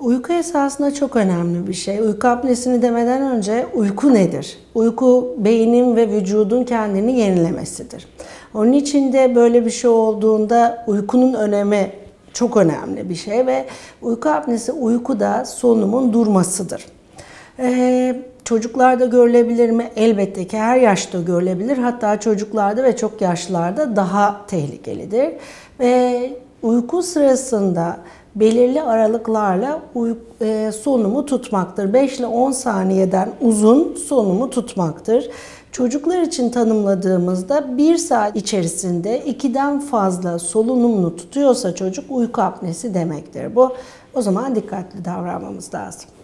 Uyku esasında çok önemli bir şey. Uyku apnesini demeden önce uyku nedir? Uyku beynin ve vücudun kendini yenilemesidir. Onun için de böyle bir şey olduğunda uykunun önemi çok önemli bir şey ve uyku apnesi uykuda solunumun durmasıdır. Çocuklarda görülebilir mi? Elbette ki her yaşta görülebilir. Hatta çocuklarda ve çok yaşlılarda daha tehlikelidir. Ve uyku sırasında belirli aralıklarla solunumu tutmaktır. 5 ile 10 saniyeden uzun solunumu tutmaktır. Çocuklar için tanımladığımızda 1 saat içerisinde 2'den fazla solunumunu tutuyorsa çocuk uyku apnesi demektir bu. O zaman dikkatli davranmamız lazım.